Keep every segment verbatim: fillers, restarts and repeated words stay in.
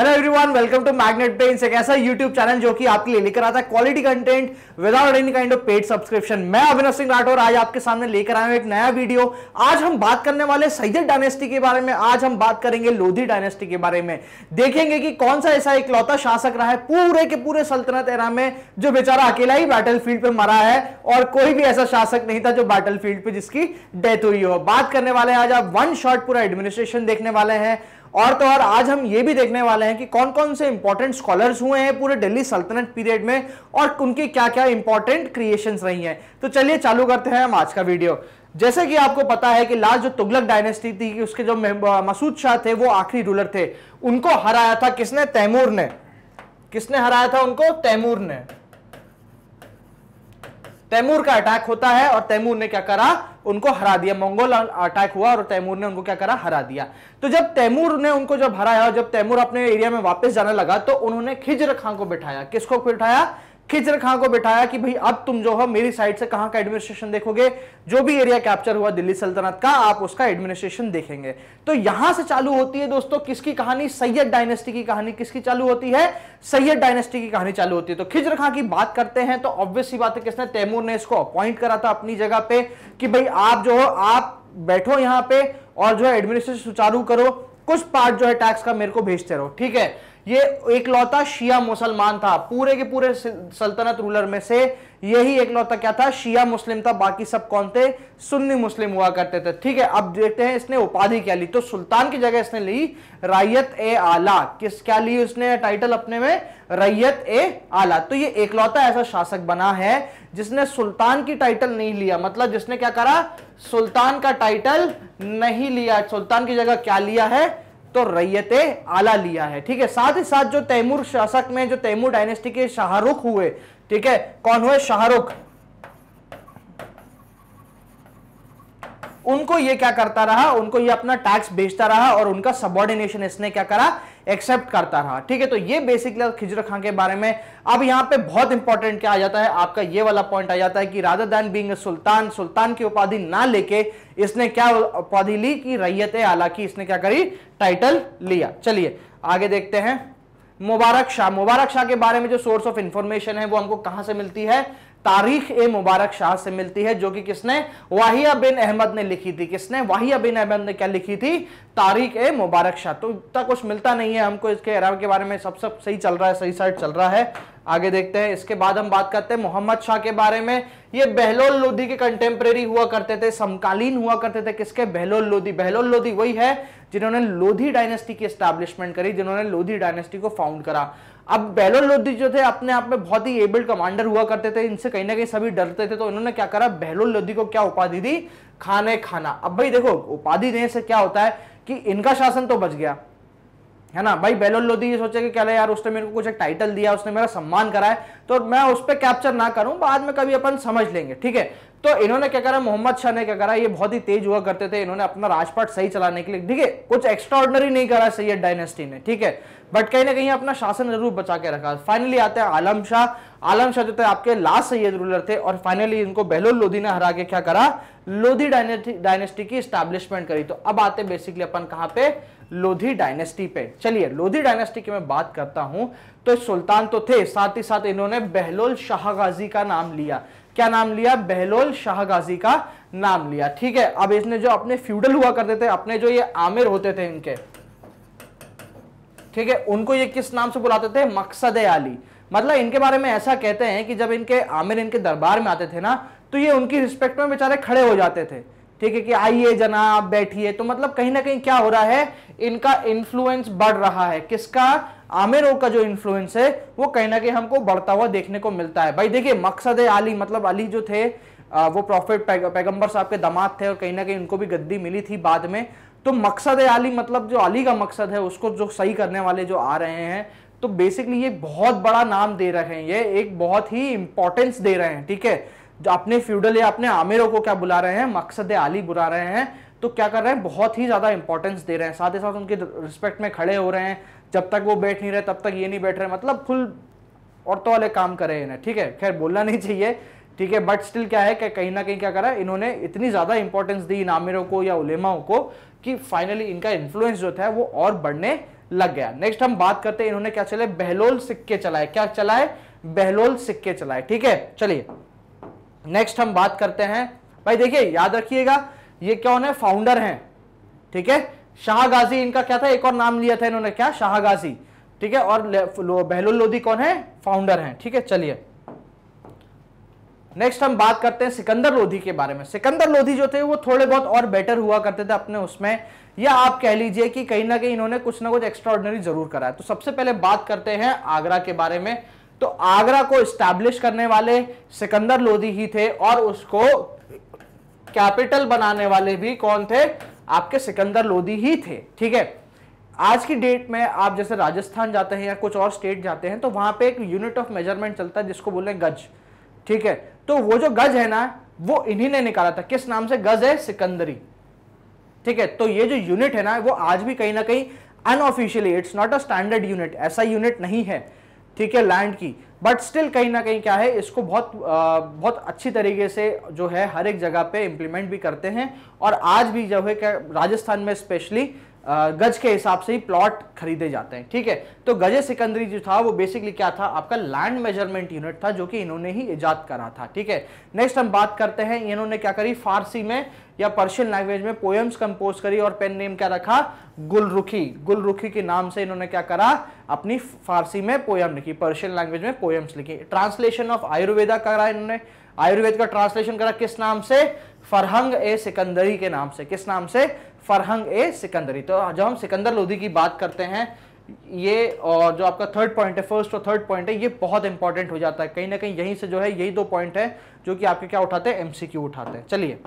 Hello everyone, welcome to magnet brains, एक ऐसा YouTube channel जो कि आपके लिए लेकर आता है quality content without any kind of paid subscription. मैं अभिनव सिंह राठौर आज आपके सामने लेकर आया हूं एक नया वीडियो। आज हम बात करने वाले सैयद डायनेस्टी के बारे में, आज हम बात करेंगे लोधी डायनेस्टी के बारे में, देखेंगे कि कौन सा ऐसा इकलौता शासक रहा है पूरे के पूरे सल्तनत एरा में जो बेचारा अकेला ही बैटल फील्ड पे मरा है और कोई भी ऐसा शासक नहीं था जो बैटल फील्ड पे जिसकी डेथ हुई हो। बात करने वाले हैं आज, आप वन शॉट पूरा एडमिनिस्ट्रेशन देखने वाले हैं, और तो और आज हम ये भी देखने वाले हैं कि कौन कौन से इंपॉर्टेंट स्कॉलर्स हुए हैं पूरे दिल्ली सल्तनत पीरियड में और उनके क्या क्या इंपॉर्टेंट क्रिएशंस रही हैं। तो चलिए चालू करते हैं हम आज का वीडियो। जैसे कि आपको पता है कि लास्ट जो तुगलक डायनेस्टी थी कि उसके जो मसूद शाह थे वो आखिरी रूलर थे, उनको हराया था किसने? तैमूर ने। किसने हराया था उनको? तैमूर ने। तैमूर का अटैक होता है और तैमूर ने क्या करा? उनको हरा दिया। मंगोल अटैक हुआ और तैमूर ने उनको क्या करा? हरा दिया। तो जब तैमूर ने उनको जब हराया और जब तैमूर अपने एरिया में वापस जाने लगा तो उन्होंने खिज्र खां को बिठाया। किसको बिठाया? खिज्र खां को बिठाया कि भाई अब तुम जो हो मेरी साइड से कहां का एडमिनिस्ट्रेशन देखोगे, जो भी एरिया कैप्चर हुआ दिल्ली सल्तनत का आप उसका एडमिनिस्ट्रेशन देखेंगे। तो यहां से चालू होती है दोस्तों किसकी कहानी? सैयद डायनेस्टी की कहानी। किसकी चालू होती है? सैयद डायनेस्टी की कहानी चालू होती है। तो खिज्र खां की बात करते हैं तो ऑब्वियस सी बात है किसने? तैमूर ने इसको अपॉइंट करा था अपनी जगह पे कि भाई आप जो हो आप बैठो यहाँ पे और जो है एडमिनिस्ट्रेशन सुचारू करो, कुछ पार्ट जो है टैक्स का मेरे को भेजते रहो। ठीक है, ये एकलौता शिया मुसलमान था पूरे के पूरे सल्तनत रूलर में से, यही एकलौता क्या था? शिया मुस्लिम था। बाकी सब कौन थे? सुन्नी मुस्लिम हुआ करते थे। ठीक है, अब देखते हैं इसने उपाधि क्या ली। तो सुल्तान की जगह इसने ली रैयत ए आला। किस क्या ली उसने टाइटल अपने में? रैयत ए आला। तो ये एकलौता ऐसा शासक बना है जिसने सुल्तान की टाइटल नहीं लिया, मतलब जिसने क्या करा? सुल्तान का टाइटल नहीं लिया। सुल्तान की जगह क्या लिया है? तो रैयते आला लिया है। ठीक है, साथ ही साथ जो तैमूर शासक में जो तैमूर डायनेस्टी के शाहरुख हुए, ठीक है, कौन हुए? शाहरुख। उनको ये क्या करता रहा? उनको ये अपना टैक्स भेजता रहा और उनका सबऑर्डिनेशन इसने क्या करा? एक्सेप्ट करता रहा। ठीक है, तो ये बेसिकली खिज्र खां के बारे में। अब यहाँ पे बहुत इंपॉर्टेंट क्या आ जाता है? आपका ये वाला पॉइंट आ जाता है कि rather than being a sultan, सुल्तान की उपाधि ना लेके इसने क्या उपाधि ली? कि रैयत आला की इसने क्या करी? टाइटल लिया। चलिए आगे देखते हैं। मुबारक शाह, मुबारक शाह के बारे में जो सोर्स ऑफ इंफॉर्मेशन है वो हमको कहाँ से मिलती है? तारीख ए मुबारक शाह से मिलती है, जो कि किसने? वाहिया बिन अहमद ने लिखी थी। किसने? वाहिया बिन अहमद ने क्या लिखी थी? तारीख ए मुबारक शाह। तो इतना कुछ मिलता नहीं है हमको इसके अराब के बारे में, सब सब सही चल रहा है, सही साइड चल रहा है। आगे देखते हैं। इसके बाद हम बात करते हैं मोहम्मद शाह के बारे में। ये बहलोल लोधी के कंटेम्प्रेरी हुआ करते थे, समकालीन हुआ करते थे। किसके? बहलोल लोधी। बहलोल लोधी वही है जिन्होंने लोधी डायनेस्टी की एस्टैब्लिशमेंट करी, जिन्होंने लोधी डायनेस्टी को फाउंड करा। अब बहलोल लोधी जो थे अपने आप में बहुत ही एबल्ड कमांडर हुआ करते थे, इनसे कहीं ना कहीं सभी डरते थे। तो इन्होंने क्या करा? बहलोल लोधी को क्या उपाधि दी? खाने खाना। अब भाई देखो, उपाधि देने से क्या होता है कि इनका शासन तो बच गया है ना। भाई बहलोल लोधी ये सोचे कि क्या यार उसने मेरे को कुछ एक टाइटल दिया, उसने मेरा सम्मान करा है, तो मैं उस पर कैप्चर ना करूं, बाद में कभी अपन समझ लेंगे। ठीक है, तो इन्होंने क्या करा? मोहम्मद शाह ने क्या करा? ये बहुत ही तेज हुआ करते थे, इन्होंने अपना राजपाट सही चलाने के लिए, ठीक है, कुछ एक्स्ट्राऑर्डिनरी नहीं करा सैयद डायनेस्टी ने, ठीक है, बट कहीं ना कहीं अपना शासन जरूर बचा के रखा। फाइनली आते हैं आलम शाह। आलम शाह जो थे आपके लास्ट सैयद रूलर थे और फाइनली इनको बहलोल लोधी ने हरा के क्या करा? लोधी डायनेस्टी की स्टैब्लिशमेंट करी। तो अब आते बेसिकली अपन कहाँ पे? लोधी डायनेस्टी पे। चलिए लोधी डायनेस्टी की मैं बात करता हूँ तो सुल्तान तो थे, साथ ही साथ इन्होंने बहलोल शाहगाजी का नाम लिया। क्या नाम लिया? बहलोल शाहगाजी का नाम लिया। ठीक है, अब इसने जो अपने फ्यूडल हुआ करते थे, अपने जो ये आमिर होते थे इनके, ठीक है, उनको ये किस नाम से बुलाते थे? मकसद-ए-आली। मतलब इनके बारे में ऐसा कहते हैं कि जब इनके आमिर इनके दरबार में आते थे ना तो ये उनकी रिस्पेक्ट में बेचारे खड़े हो जाते थे, ठीक है, कि आइए जनाब बैठिए। तो मतलब कहीं ना कहीं क्या हो रहा है? इनका इन्फ्लुएंस बढ़ रहा है। किसका? आमिरों का जो इन्फ्लुएंस है वो कहीं ना कहीं हमको बढ़ता हुआ देखने को मिलता है। भाई देखिए मकसद-ए-आली मतलब अली जो थे आ, वो प्रॉफिट पैग, पैगंबर साहब के दामाद थे और कहीं ना कहीं उनको भी गद्दी मिली थी बाद में। तो मकसद-ए-आली मतलब जो अली का मकसद है उसको जो सही करने वाले जो आ रहे हैं, तो बेसिकली ये बहुत बड़ा नाम दे रहे हैं, ये एक बहुत ही इंपॉर्टेंस दे रहे हैं। ठीक है, जो अपने फ्यूडल या अपने आमिरों को क्या बुला रहे हैं? मकसद-ए-आली बुला रहे हैं। तो क्या कर रहे हैं? बहुत ही ज़्यादा इंपॉर्टेंस दे रहे हैं, साथ ही साथ उनके रिस्पेक्ट में खड़े हो रहे हैं। जब तक वो बैठ नहीं रहे तब तक ये नहीं बैठ रहे, मतलब फुल औरतों वाले काम कर रहे हैं। ठीक है, खैर बोलना नहीं चाहिए, ठीक है, बट स्टिल क्या है कि कहीं ना कहीं क्या करा इन्होंने? इतनी ज़्यादा इंपॉर्टेंस दी इन आमिरों को या उलेमाओं को कि फाइनली इनका इन्फ्लुएंस जो था वो और बढ़ने लग गया। नेक्स्ट हम बात करते हैं इन्होंने क्या चलाए, बहलोल सिक्के चलाए। क्या चलाए? बहलोल सिक्के चलाए। ठीक है, चलिए नेक्स्ट हम बात करते हैं। भाई देखिए याद रखिएगा ये क्या होने फाउंडर हैं, ठीक है। शाहगाजी इनका क्या था, एक और नाम लिया था इन्होंने, क्या शाहगाजी, ठीक है। और बहलोल लोधी कौन है? फाउंडर हैं, ठीक है। चलिए नेक्स्ट हम बात करते हैं सिकंदर लोधी के बारे में। सिकंदर लोधी जो थे वो थोड़े बहुत और बेटर हुआ करते थे अपने उसमें, या आप कह लीजिए कि कहीं ना कहीं इन्होंने कुछ ना कुछ एक्स्ट्राऑर्डिनरी जरूर करा है। तो सबसे पहले बात करते हैं आगरा के बारे में। तो आगरा को इस्टेब्लिश करने वाले सिकंदर लोधी ही थे और उसको कैपिटल बनाने वाले भी कौन थे? आपके सिकंदर लोधी ही थे, ठीक है। आज की डेट में आप जैसे राजस्थान जाते हैं या कुछ और स्टेट जाते हैं तो वहां पे एक यूनिट ऑफ मेजरमेंट चलता है जिसको बोले गज, ठीक है। तो वो जो गज है ना वो इन्हीं ने निकाला था। किस नाम से? गज है सिकंदरी, ठीक है। तो ये जो यूनिट है ना वो आज भी कहीं ना कहीं unofficially, it's not a standard unit, ऐसा यूनिट नहीं है, ठीक है, लैंड की, बट स्टिल कहीं ना कहीं क्या है इसको बहुत आ, बहुत अच्छी तरीके से जो है हर एक जगह पे इम्प्लीमेंट भी करते हैं। और आज भी जो है क्या राजस्थान में स्पेशली गज के हिसाब से ही प्लॉट खरीदे जाते हैं, ठीक है। तो गजे सिकंदरी जो था वो बेसिकली क्या था आपका लैंड मेजरमेंट यूनिट था जो कि इन्होंने ही इजाद करा था, ठीक है। नेक्स्ट हम बात करते हैं इन्होंने क्या करी, फारसी में या पर्शियन लैंग्वेज में पोएम्स कंपोज करी और पेन नेम क्या रखा? गुल रुखी। गुल रुखी के नाम से इन्होंने क्या करा, अपनी फारसी में पोएम लिखी, पर्शियन लैंग्वेज में पोएम्स लिखी। ट्रांसलेशन ऑफ आयुर्वेदा करा इन्होंने, आयुर्वेद का ट्रांसलेशन करा किस नाम से? फरहंग ए सिकंदरी के नाम से। किस नाम से? फरहंग ए सिकंदरी। तो जब हम सिकंदर लोधी की बात करते हैं ये, और जो आपका थर्ड पॉइंट है, फर्स्ट और थर्ड पॉइंट है, ये बहुत इंपॉर्टेंट हो जाता है कहीं ना कहीं। यहीं से जो है यही दो पॉइंट है जो कि आपके क्या उठाते हैं, एमसीक्यू उठाते हैं। चलिए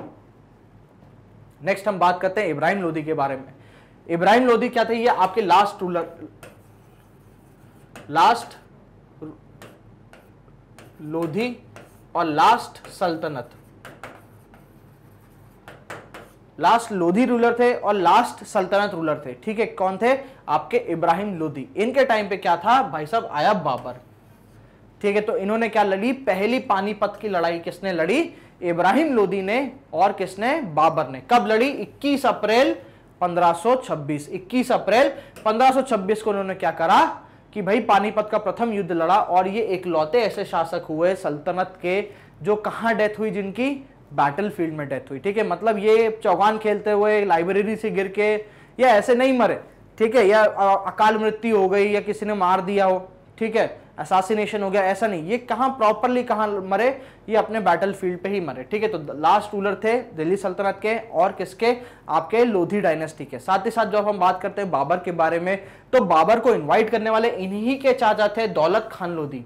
नेक्स्ट हम बात करते हैं इब्राहिम लोधी के बारे में। इब्राहिम लोधी क्या थे? ये आपके लास्ट रूलर, लास्ट लोधी और लास्ट सल्तनत, लास्ट लोधी रूलर थे और लास्ट सल्तनत रूलर थे, ठीक है। कौन थे? आपके इब्राहिम लोधी। इनके टाइम पे क्या था भाई साहब, आया बाबर, ठीक है। तो इन्होंने क्या लड़ी पहली पानीपत की लड़ाई? किसने लड़ी? इब्राहिम लोधी ने। और किसने? बाबर ने। कब लड़ी? इक्कीस अप्रैल पंद्रह सौ छब्बीस। इक्कीस अप्रैल पंद्रह सौ छब्बीस को उन्होंने क्या करा कि भाई पानीपत का प्रथम युद्ध लड़ा। और ये इकलौते ऐसे शासक हुए सल्तनत के जो कहाँ डेथ हुई, जिनकी बैटलफील्ड में डेथ हुई, ठीक है। मतलब ये चौगान खेलते हुए, लाइब्रेरी से गिर के, या ऐसे नहीं मरे, ठीक है, या अकाल मृत्यु हो गई या किसी ने मार दिया हो, ठीक है, असासिनेशन हो गया, ऐसा नहीं। ये कहाँ प्रॉपरली कहाँ मरे, ये अपने बैटलफील्ड पे ही मरे, ठीक है। तो लास्ट रूलर थे दिल्ली सल्तनत के और किसके? आपके लोधी डायनेस्टी के। साथ ही साथ जब हम बात करते हैं बाबर के बारे में, तो बाबर को इन्वाइट करने वाले इन्हीं के चाचा थे दौलत खान लोधी।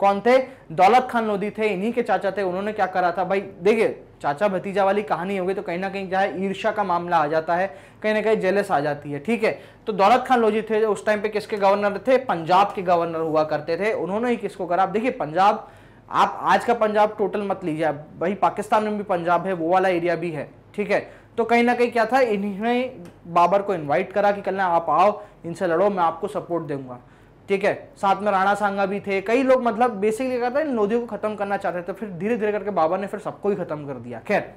कौन थे? दौलत खान लोधी थे, इन्हीं के चाचा थे। उन्होंने क्या करा था भाई, देखिए चाचा भतीजा वाली कहानी हो गई तो कहीं ना कहीं क्या है ईर्ष्या का मामला आ जाता है, कहीं ना कहीं जेलस आ जाती है, ठीक है। तो दौलत खान लोधी थे उस टाइम पे किसके गवर्नर थे? पंजाब के गवर्नर हुआ करते थे। उन्होंने ही किसको करा, आप देखिए पंजाब, आप आज का पंजाब टोटल मत लीजिए, भाई पाकिस्तान में भी पंजाब है, वो वाला एरिया भी है, ठीक है। तो कहीं ना कहीं क्या था, इन्होंने बाबर को इन्वाइट करा कि कल ना आप आओ, इनसे लड़ो, मैं आपको सपोर्ट दूंगा, ठीक है। साथ में राणा सांगा भी थे, कई लोग, मतलब बेसिकली क्या था, इन लोधियों को खत्म करना चाहते थे। फिर धीरे धीरे करके बाबर ने फिर सबको ही खत्म कर दिया। खैर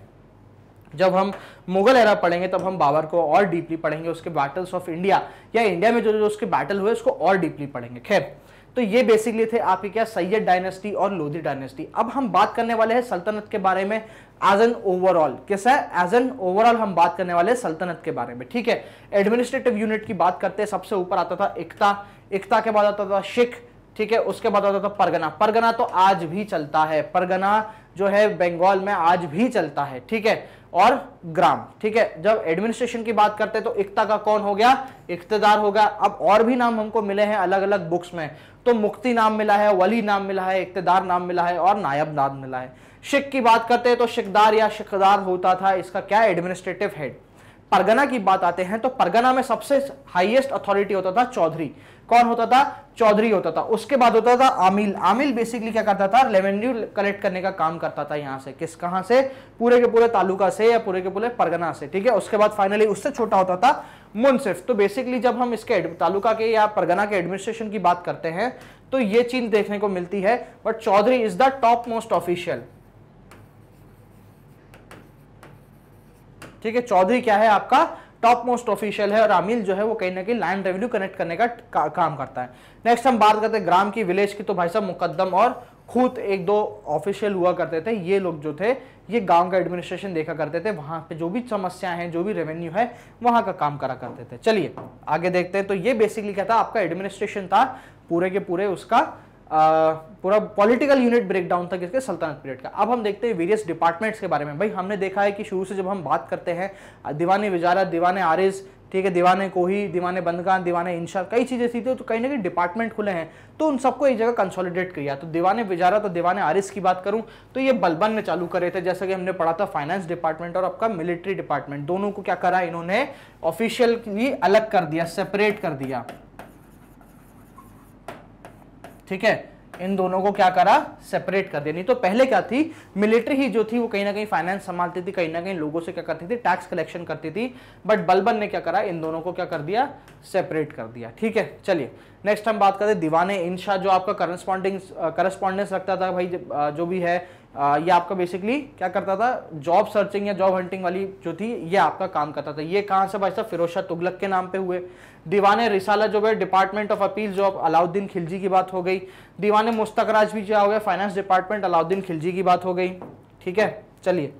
जब हम मुगल एरा पढ़ेंगे तब हम बाबर को और डीपली पढ़ेंगे, उसके बैटल्स ऑफ इंडिया या इंडिया में जो जो उसके बैटल हुए उसको और डीपली पढ़ेंगे। खैर तो ये बेसिकली थे आपकी क्या, सैयद डायनेस्टी और लोधी डायनेस्टी। अब हम बात करने वाले हैं सल्तनत के बारे में एज एन ओवरऑल। कैसा है? एज एन ओवरऑल हम बात करने वाले हैं सल्तनत के बारे में, ठीक है। एडमिनिस्ट्रेटिव यूनिट की बात करते हैं, सबसे ऊपर आता था इकता, इकता के बाद आता था शिख, ठीक है। उसके बाद आता था परगना। परगना तो आज भी चलता है, परगना जो है बंगाल में आज भी चलता है, ठीक है। और ग्राम, ठीक है। जब एडमिनिस्ट्रेशन की बात करते हैं तो इकता का कौन हो गया? इख्तदार हो गया। अब और भी नाम हमको मिले हैं अलग अलग बुक्स में, तो मुक्ति नाम मिला है, वली नाम मिला है, इख्तदार नाम मिला है और नायब नाम मिला है। शिख की बात करते हैं तो शिकदार या शिकदार होता था इसका क्या, एडमिनिस्ट्रेटिव हेड। परगना की बात आते हैं तो परगना में सबसे हाईएस्ट अथॉरिटी होता था चौधरी। कौन होता था? चौधरी होता था। उसके बाद होता था आमिल। आमिल बेसिकली क्या करता था, रेवेन्यू कलेक्ट करने का काम करता था यहाँ से, किस कहाँ से, पूरे के पूरे तालुका से या पूरे के पूरे परगना से, ठीक है। उसके बाद फाइनली उससे छोटा होता था मुंसिफ। तो बेसिकली जब हम इसके तालुका के या परगना के एडमिनिस्ट्रेशन की बात करते हैं तो ये चीज देखने को मिलती है, but Chaudhary is the top most official, ठीक है। चौधरी क्या है आपका टॉप मोस्ट ऑफिशियल है और आमिल जो है वो कहीं ना कहीं लैंड रेवेन्यू कनेक्ट करने का का, काम करता है। नेक्स्ट हम बात करते हैं ग्राम की, विलेज की। तो भाई साहब मुकद्दम और खुद एक दो ऑफिशियल हुआ करते थे, ये लोग जो थे ये गांव का एडमिनिस्ट्रेशन देखा करते थे, वहाँ पे जो भी समस्याएं हैं जो भी रेवेन्यू है वहाँ का काम करा करते थे। चलिए आगे देखते हैं। तो ये बेसिकली क्या था, आपका एडमिनिस्ट्रेशन था पूरे के पूरे, उसका आ, पूरा पॉलिटिकल यूनिट ब्रेकडाउन था किसके, सल्तनत पीरियड का। अब हम देखते हैं वेरियस डिपार्टमेंट्स के बारे में। भाई हमने देखा है कि शुरू से जब हम बात करते हैं दीवाने विजारत, दीवाने आरिज, ठीक है, दीवाने कोही, दीवाने बंदगान, दीवाने इंशा, कई चीज़ें थी तो कहीं ना कहीं डिपार्टमेंट खुले हैं तो उन सबको एक जगह कंसोलिडेट किया। तो दीवाने विजारत और दीवाने आरिस की बात करूं तो ये बलबन में चालू करे थे, जैसा कि हमने पढ़ा था फाइनेंस डिपार्टमेंट और आपका मिलिट्री डिपार्टमेंट, दोनों को क्या करा इन्होंने ऑफिशियली अलग कर दिया, सेपरेट कर दिया, ठीक है, इन दोनों को क्या करा, सेपरेट कर दिया। नहीं तो पहले क्या थी, मिलिट्री ही जो थी वो कहीं ना कहीं फाइनेंस संभालती थी, कहीं ना कहीं लोगों से क्या करती थी, टैक्स कलेक्शन करती थी, बट बलबन ने क्या करा, इन दोनों को क्या कर दिया, सेपरेट कर दिया, ठीक है। चलिए नेक्स्ट हम बात करते हैं दीवाने इंशा, जो आपका करस्पॉन्डिंग करस्पॉन्डेंस रखता था भाई, जो भी है ये आपका बेसिकली क्या करता था, जॉब सर्चिंग या जॉब हंटिंग वाली जो थी ये आपका काम करता था। ये कहाँ से भाई साहब, फिरोज शाह तुगलक के नाम पे हुए। दीवाने रिसाला जो है डिपार्टमेंट ऑफ अपील, जो अलाउद्दीन खिलजी की बात हो गई। दीवाने मुस्तकराज भी क्या हो गया, फाइनेंस डिपार्टमेंट, अलाउद्दीन खिलजी की बात हो गई, ठीक है। चलिए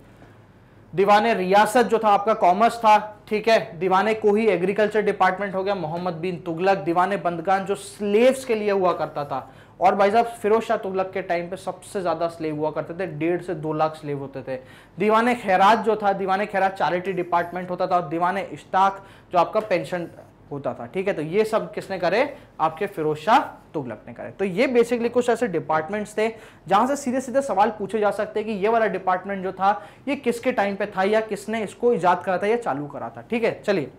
दीवाने रियासत जो था आपका कॉमर्स था, ठीक है। दीवाने कोही एग्रीकल्चर डिपार्टमेंट हो गया, मोहम्मद बिन तुगलक। दीवाने बंदगान जो स्लेव्स के लिए हुआ करता था, और भाई साहब फिरोज शाह तुगलक के टाइम पे सबसे ज्यादा स्लेव हुआ करते थे, डेढ़ से दो लाख स्लेव होते थे। दीवाने खैराज जो था, दीवाने खैराज चैरिटी डिपार्टमेंट होता था, और दीवाने इश्ताक जो आपका पेंशन होता था, ठीक है। तो ये सब किसने करे, आपके फिरोज शाह तुगलक ने करे। तो ये बेसिकली कुछ ऐसे डिपार्टमेंट्स थे जहां से सीधे सीधे सवाल पूछे जा सकते हैं कि ये वाला डिपार्टमेंट जो था ये किसके टाइम पे था, या किसने इसको ईजाद करा था या चालू करा था, ठीक है। चलिए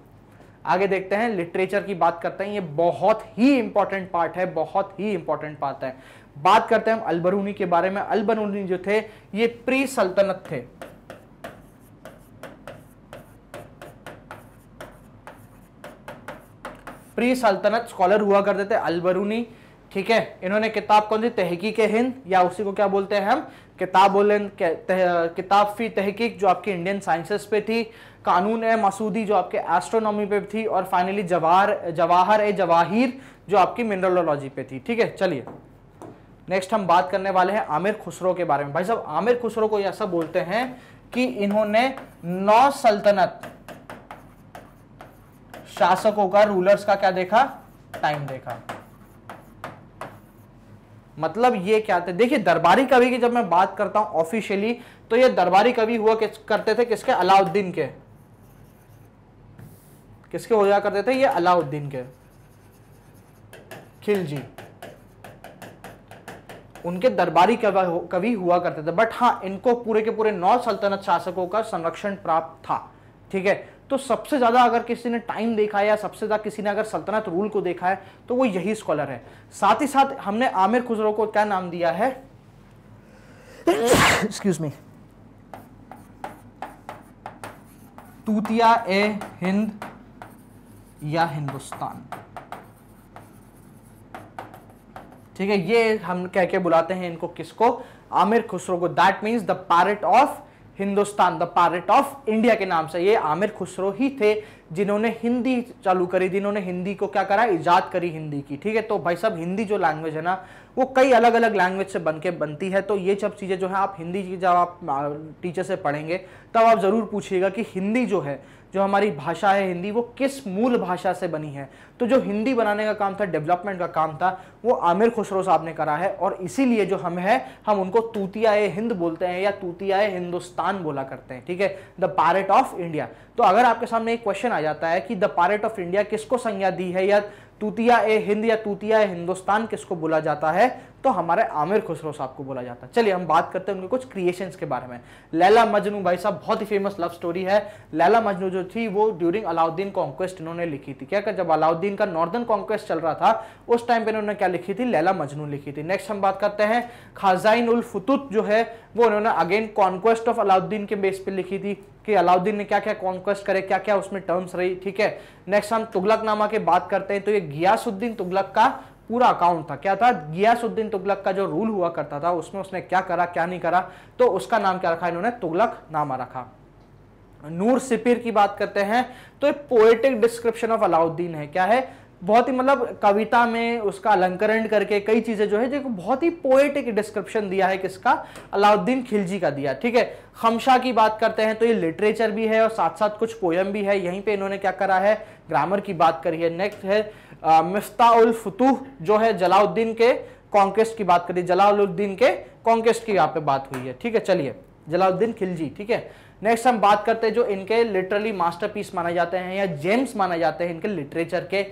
आगे देखते हैं, लिटरेचर की बात करते हैं। ये बहुत ही इंपॉर्टेंट पार्ट है, बहुत ही इंपॉर्टेंट पार्ट है। बात करते हैं हम अल-बिरूनी के बारे में। अल-बिरूनी जो थे ये प्री सल्तनत थे, प्री सल्तनत स्कॉलर हुआ करते थे अल-बिरूनी, ठीक है। इन्होंने किताब कौन सी, तहकीक-ए-हिंद, या उसी को क्या बोलते हैं हम, किताब बोले किताब फी तहकीक, जो आपकी इंडियन साइंसेस पे थी। कानून ए मसूदी जो आपके एस्ट्रोनॉमी पे थी, और फाइनली जवाहर जवाहर ए जवाहिर जो आपकी मिनरलोलॉजी पे थी, ठीक है। चलिए नेक्स्ट हम बात करने वाले हैं आमिर खुसरो के बारे में। भाई साहब आमिर खुसरो को ऐसा बोलते हैं कि इन्होंने नौ सल्तनत शासकों का, रूलर्स का क्या देखा, टाइम देखा। मतलब ये क्या थे, देखिए दरबारी कवि की जब मैं बात करता हूं ऑफिशियली, तो ये दरबारी कवि हुआ किस करते थे, किसके, अलाउद्दीन के, किसके हो जाया करते थे ये, अलाउद्दीन के खिलजी, उनके दरबारी कवि हुआ करते थे। बट हाँ इनको पूरे के पूरे नौ सल्तनत शासकों का संरक्षण प्राप्त था, ठीक है। तो सबसे ज्यादा अगर किसी ने टाइम देखा है, या सबसे ज्यादा किसी ने अगर सल्तनत रूल को देखा है, तो वो यही स्कॉलर है। साथ ही साथ हमने आमिर खुसरो को क्या नाम दिया है, एक्सक्यूज मी, तूतिया ए हिंद या हिंदुस्तान, ठीक है। ये हम कह के बुलाते हैं इनको, किसको, आमिर खुसरो को। That means the parrot of Hindustan, the part of India के नाम से ये आमिर खुसरो ही थे जिन्होंने हिंदी चालू करी, जिन्होंने हिंदी को क्या करा, इजाद करी हिंदी की, ठीक है। तो भाई साहब हिंदी जो लैंग्वेज है ना वो कई अलग अलग लैंग्वेज से बनके बनती है, तो ये सब चीज़ें जो है आप हिंदी की जब आप टीचर से पढ़ेंगे तब आप ज़रूर पूछिएगा कि हिंदी जो है, जो हमारी भाषा है हिंदी, वो किस मूल भाषा से बनी है। तो जो हिंदी बनाने का काम था, डेवलपमेंट का काम था, वो आमिर खुसरो साहब ने करा है, और इसीलिए जो हम है हम उनको तूतियाए हिंद बोलते हैं, या तूतियाए हिंदुस्तान बोला करते हैं, ठीक है, द पायरेट ऑफ इंडिया। तो अगर आपके सामने एक क्वेश्चन आ जाता है कि द पायरेट ऑफ इंडिया किसको संज्ञा दी है, या तूतियाए हिंद या तूतियाए हिंदुस्तान किसको बोला जाता है, तो हमारे आमिर खुसरो साहब को बोला जाता है। चलिए हम बात करते हैं उनके कुछ क्रिएशंस के बारे में। लैला मजनू, भाई साहब बहुत ही फेमस लव स्टोरी है। लैला मजनू जो थी वो ड्यूरिंग अलाउद्दीन कॉन्क्वेस्ट इन्होंने लिखी थी, क्या कर, जब अलाउद्दीन का नॉर्दर्न कॉन्क्वेस्ट चल रहा था उस टाइम पे इन्होंने क्या लिखी थी, लैला मजनू लिखी थी। नेक्स्ट हम बात करते हैं खजाइन उल फुतूत जो है वो उन्होंने अगेन कॉन्क्वेस्ट ऑफ अलाउद्दीन के बेस पे लिखी थी, कि अलाउद्दीन ने क्या क्या कॉन्क्वेस्ट करे, क्या क्या उसमें टर्म्स रही, ठीक है। नेक्स्ट हम तुगलकनामा की बात करते हैं, तो ये गियासुद्दीन तुगलक का पूरा अकाउंट था, क्या था, गियासुद्दीन तुगलक का जो रूल हुआ करता था उसमें उसने क्या करा क्या नहीं करा, तो उसका नाम क्या रखा इन्होंने, तुगलक नामा रखा। नूर सिपिर की बात करते हैं तो एक पोएटिक डिस्क्रिप्शन ऑफ अलाउद्दीन है, क्या है, बहुत ही मतलब कविता में उसका अलंकरण करके कई चीज़ें जो है जो बहुत ही पोएटिक डिस्क्रिप्शन दिया है, किसका, अलाउद्दीन खिलजी का दिया, ठीक है। खमशा की बात करते हैं तो ये लिटरेचर भी है और साथ साथ कुछ पोयम भी है, यहीं पे इन्होंने क्या करा है, ग्रामर की बात करी है। नेक्स्ट है मिफ्ताहुल फुतूह जो है जलालुद्दीन के कॉन्क्वेस्ट की बात करी, जलालुद्दीन के कॉन्क्वेस्ट की यहाँ पे बात हुई है, ठीक है, चलिए जलालुद्दीन खिलजी, ठीक है। नेक्स्ट हम बात करते हैं जो इनके लिटरली मास्टरपीस माने जाते हैं या जेम्स माने जाते हैं इनके लिटरेचर के,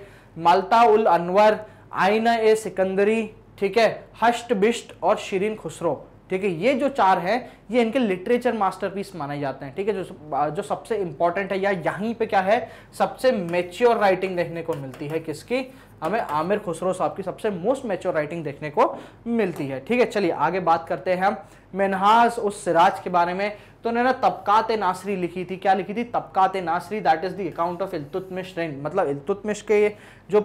मालता उल अनवर, आईना ए सिकंदरी, ठीक है, हष्ट बिष्ट और शिरीन खुसरो, ठीक है, ये जो चार हैं ये इनके लिटरेचर मास्टरपीस माने जाते हैं, ठीक है, जो जो सबसे इम्पॉर्टेंट है या यहीं पे क्या है सबसे मैच्योर राइटिंग देखने को मिलती है, किसकी, हमें आमिर खुसरो साहब की सबसे मोस्ट मैच्योर राइटिंग देखने को मिलती है, ठीक है। चलिए आगे बात करते हैं हम मिनहाज उस सिराज के बारे में, तो उन्होंने तबकाते नासरी लिखी थी, क्या लिखी थी, तबकाते Nasiri, that is the account of Iltutmish reign, मतलब इल्तुतमिश के जो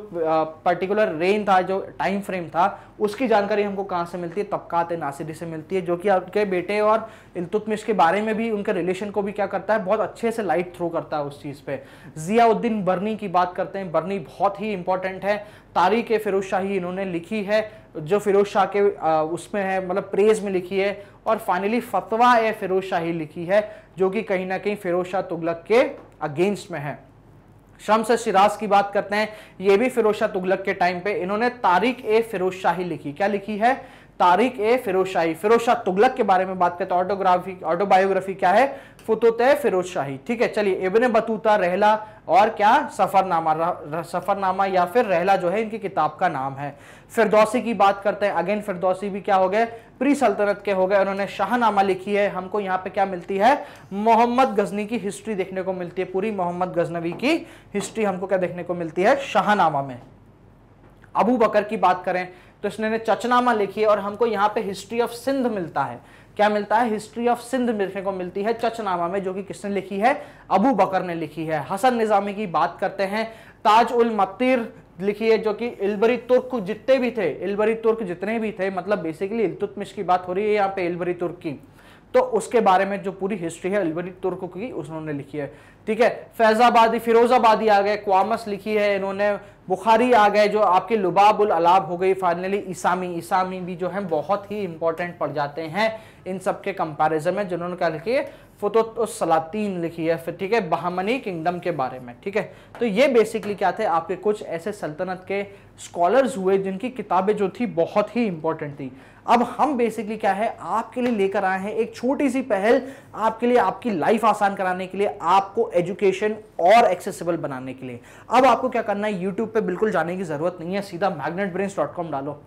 पर्टिकुलर रेन था, जो टाइम फ्रेम था, उसकी जानकारी हमको कहाँ से मिलती है, तबकाते नासरी से मिलती है, जो कि आपके बेटे और इल्तुतमिश के बारे में भी उनके रिलेशन को भी क्या करता है, बहुत अच्छे से लाइट थ्रो करता है उस चीज़ पे। जियाउद्दीन बर्नी की बात करते हैं, बर्नी बहुत ही इंपॉर्टेंट है, तारीख फिरोज शाही इन्होंने लिखी है जो फिरोज शाह के उसमें है, मतलब प्रेज में लिखी है, और फाइनली फतवा ए फिरोज शाही लिखी है जो कि कहीं ना कहीं फिरोज शाह तुगलक के अगेंस्ट में है। शम्स शिराज की बात करते हैं, ये भी फिरोज शाह तुगलक के टाइम पे इन्होंने तारीख ए फिरोज शाही लिखी, क्या लिखी है, तारीख ए फिरोज शाही, फिरोज शाह तुगलक के बारे में बात करते हैं, ऑटोग्राफी ऑटोबायोग्राफी क्या है, फुतूत-ए फिरोज शाही, ठीक है। चलिए इब्ने बतूता, रहला और क्या, सफरनामा, सफरनामा या फिर रहला जो है इनकी किताब का नाम है। फिरदौसी की बात करते हैं, अगेन फिरदौसी भी क्या हो गए, प्री सल्तनत के हो गए, उन्होंने शाहनामा लिखी है, हमको यहाँ पे क्या मिलती है, मोहम्मद गजनी की हिस्ट्री देखने को मिलती है, पूरी मोहम्मद गजनवी की हिस्ट्री हमको क्या देखने को मिलती है शाहनामा में। अबू बकर की बात करें तो इसने चचनामा लिखी है और हमको यहाँ पे हिस्ट्री ऑफ सिंध मिलता है, क्या मिलता है, हिस्ट्री ऑफ सिंध देखने को मिलती है चचनामा में, जो कि किसने लिखी है, अबू बकर ने लिखी है। हसन निजामी की बात करते हैं, ताज उल मतीर लिखी है जो कि इल्बरी तुर्क जितने भी थे, इल्बरी तुर्क जितने भी थे, मतलब बेसिकली इल्तुतमिश की बात हो रही है यहाँ पे, इल्बरी तुर्क की, तो उसके बारे में जो पूरी हिस्ट्री है इल्बरी तुर्क की उन्होंने लिखी है, ठीक है। फैजाबादी, फिरोजाबादी आ गए, क्वामस लिखी है इन्होंने, बुखारी आ गए जो आपके लुबाब उल अलाब हो गई, फाइनली इसामी, इसामी भी जो है बहुत ही इंपॉर्टेंट पड़ जाते हैं इन सब के कंपैरिजन में, जिन्होंने क्या लिखी है, फुतूत उस सलातीन लिखी है, फिर ठीक है बहमनी किंगडम के बारे में, ठीक है। तो ये बेसिकली क्या थे आपके कुछ ऐसे सल्तनत के स्कॉलर्स हुए जिनकी किताबें जो थी बहुत ही इंपॉर्टेंट थी। अब हम बेसिकली क्या है आपके लिए लेकर आए हैं एक छोटी सी पहल आपके लिए, आपकी लाइफ आसान कराने के लिए, आपको एजुकेशन और एक्सेसिबल बनाने के लिए। अब आपको क्या करना है, यूट्यूब पे बिल्कुल जाने की जरूरत नहीं है, सीधा मैग्नेट ब्रेन्स डॉट कॉम डालो,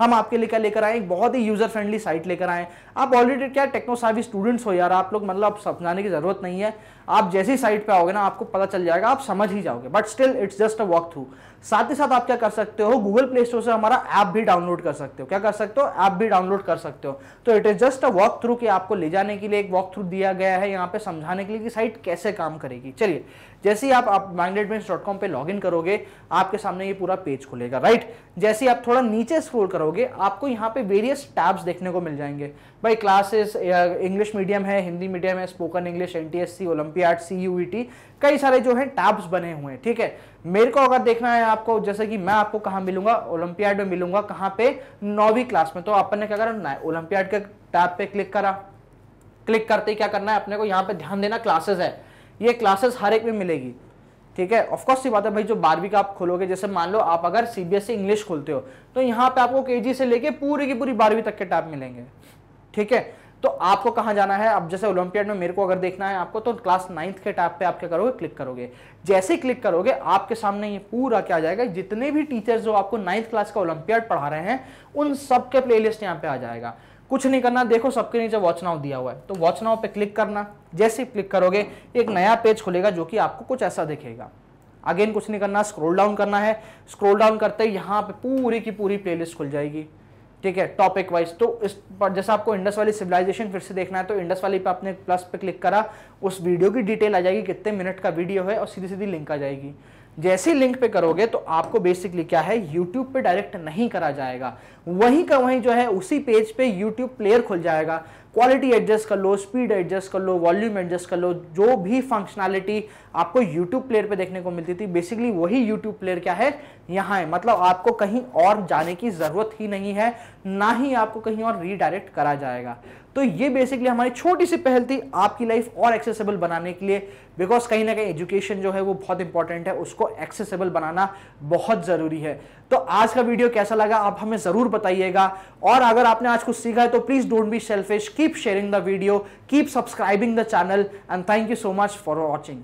हम आपके लिए क्या लेकर आए, एक बहुत ही यूजर फ्रेंडली साइट लेकर आए। आप ऑलरेडी क्या टेक्नो सावी स्टूडेंट्स हो यार, आप लोग मतलब समझाने की जरूरत नहीं है, आप जैसी साइट पे आओगे ना आपको पता चल जाएगा, आप समझ ही जाओगे, but still it's just a walk through. साथ ही साथ आप क्या कर सकते हो, गूगल प्ले स्टोर से हमारा ऐप भी डाउनलोड कर सकते हो, क्या कर सकते हो, ऐप भी डाउनलोड कर सकते हो। तो it is just a walk through कि आपको ले जाने के लिए एक वॉक थ्रू दिया गया है यहाँ पे समझाने के लिए कि साइट कैसे काम करेगी। चलिए जैसे ही आप, आप मैग्नेट ब्रेन्स डॉट कॉम पे लॉग इन करोगे आपके सामने ये पूरा पेज खुलेगा, राइट। जैसे ही आप थोड़ा नीचे स्क्रोल करोगे आपको यहाँ पे वेरियस टैब्स देखने को मिल जाएंगे, भाई क्लासेस, इंग्लिश मीडियम है, हिंदी मीडियम है, spoken English, N T S C, Olympiad, C U E T, कई सारे जो है टैब्स बने हुए हैं, ठीक है। मेरे को अगर देखना है आपको, जैसे कि मैं आपको कहाँ मिलूंगा, ओलंपियाड में मिलूंगा, कहाँ पे, नौवीं क्लास में, तो अपन ने क्या करा, ओलंपियाड के टैब पे क्लिक करा, क्लिक करते ही क्या करना है अपने को यहाँ पे ध्यान देना, क्लासेस है, ये क्लासेस हर एक में मिलेगी, ठीक है। ऑफकोर्स ये बात है भाई, जो बारहवीं का आप खोलोगे, जैसे मान लो आप अगर C B S E English खोलते हो तो यहाँ पे आपको के जी से लेके पूरी की पूरी बारहवीं तक के टैब मिलेंगे, ठीक है। तो आपको कहाँ जाना है, अब जैसे ओलंपियाड में मेरे को अगर देखना है आपको, तो क्लास नाइन्थ के टैब पे आप क्या करोगे, क्लिक करोगे। जैसे ही क्लिक करोगे आपके सामने ये पूरा क्या आ जाएगा, जितने भी टीचर्स जो आपको नाइन्थ क्लास का ओलंपियाड पढ़ा रहे हैं उन सब के प्लेलिस्ट यहाँ पे आ जाएगा। कुछ नहीं करना, देखो सबके नीचे वॉच नाउ दिया हुआ है, तो वॉच नाउ पे क्लिक करना। जैसे ही क्लिक करोगे एक नया पेज खुलेगा जो कि आपको कुछ ऐसा दिखेगा। अगेन कुछ नहीं करना, स्क्रॉल डाउन करना है, स्क्रॉल डाउन करते ही यहाँ पे पूरी की पूरी प्लेलिस्ट खुल जाएगी, ठीक है, टॉपिक वाइज। तो इस पर जैसे आपको इंडस वाली सिविलाइजेशन फिर से देखना है तो इंडस वाली पे आपने प्लस पे क्लिक करा, उस वीडियो की डिटेल आ जाएगी, कितने मिनट का वीडियो है, और सीधी सीधी लिंक आ जाएगी। जैसे ही लिंक पे करोगे तो आपको बेसिकली क्या है, यूट्यूब पे डायरेक्ट नहीं करा जाएगा, वहीं का वहीं जो है उसी पेज पे यूट्यूब प्लेयर खुल जाएगा। क्वालिटी एडजस्ट कर लो, स्पीड एडजस्ट कर लो, वॉल्यूम एडजस्ट कर लो, जो भी फंक्शनैलिटी आपको यूट्यूब प्लेयर पे देखने को मिलती थी बेसिकली वही यूट्यूब प्लेयर क्या है यहाँ है। मतलब आपको कहीं और जाने की ज़रूरत ही नहीं है, ना ही आपको कहीं और रीडायरेक्ट करा जाएगा। तो ये बेसिकली हमारी छोटी सी पहल थी आपकी लाइफ और एक्सेसिबल बनाने के लिए, बिकॉज कहीं ना कहीं एजुकेशन जो है वो बहुत इंपॉर्टेंट है, उसको एक्सेसिबल बनाना बहुत ज़रूरी है। तो आज का वीडियो कैसा लगा आप हमें ज़रूर बताइएगा, और अगर आपने आज कुछ सीखा है तो please don't be selfish, keep sharing the video, keep subscribing the channel, and thank you so much for watching.